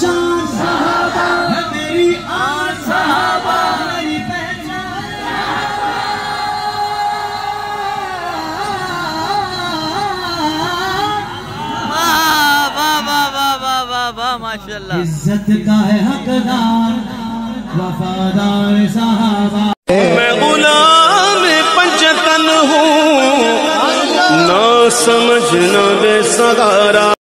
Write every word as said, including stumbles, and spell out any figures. शान सहाबा है मेरी आन सहाबा मेरी पहचान सहाबा। माशाल्लाह इज्जत का है हकदार वफादार सहाबा। मैं गुलाम पंचतन हूँ ना समझना बेसहारा।